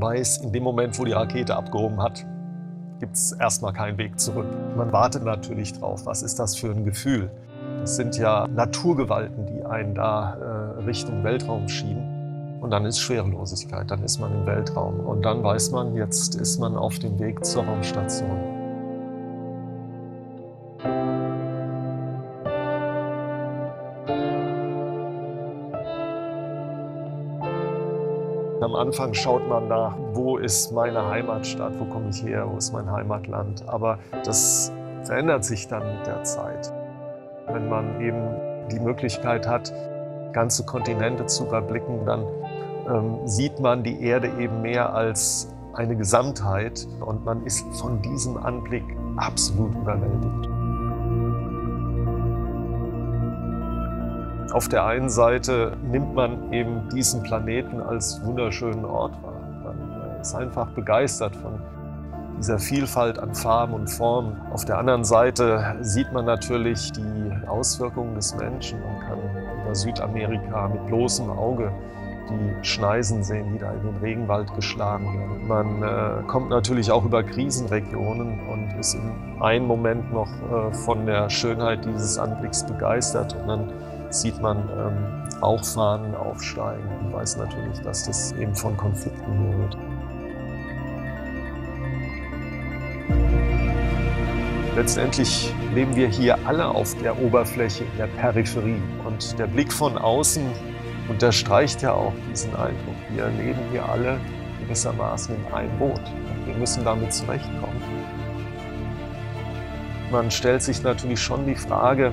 weiß, in dem Moment, wo die Rakete abgehoben hat, gibt es erstmal keinen Weg zurück. Man wartet natürlich drauf, was ist das für ein Gefühl? Das sind ja Naturgewalten, die einen da Richtung Weltraum schieben. Und dann ist Schwerelosigkeit, dann ist man im Weltraum. Und dann weiß man, jetzt ist man auf dem Weg zur Raumstation. Am Anfang schaut man nach, wo ist meine Heimatstadt, wo komme ich her, wo ist mein Heimatland. Aber das verändert sich dann mit der Zeit. Wenn man eben die Möglichkeit hat, ganze Kontinente zu überblicken, dann sieht man die Erde eben mehr als eine Gesamtheit. Und man ist von diesem Anblick absolut überwältigt. Auf der einen Seite nimmt man eben diesen Planeten als wunderschönen Ort wahr. Man ist einfach begeistert von dieser Vielfalt an Farben und Formen. Auf der anderen Seite sieht man natürlich die Auswirkungen des Menschen. Man kann über Südamerika mit bloßem Auge die Schneisen sehen, die da in den Regenwald geschlagen werden. Man kommt natürlich auch über Krisenregionen und ist in einem Moment noch von der Schönheit dieses Anblicks begeistert. Und dann sieht man auch Fahnen aufsteigen und weiß natürlich, dass das eben von Konflikten hier wird. Letztendlich leben wir hier alle auf der Oberfläche, in der Peripherie. Und der Blick von außen unterstreicht ja auch diesen Eindruck. Wir leben hier alle gewissermaßen in einem Boot. Wir müssen damit zurechtkommen. Man stellt sich natürlich schon die Frage,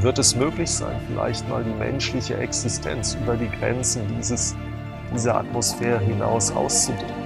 wird es möglich sein, vielleicht mal die menschliche Existenz über die Grenzen dieser Atmosphäre hinaus auszudehnen?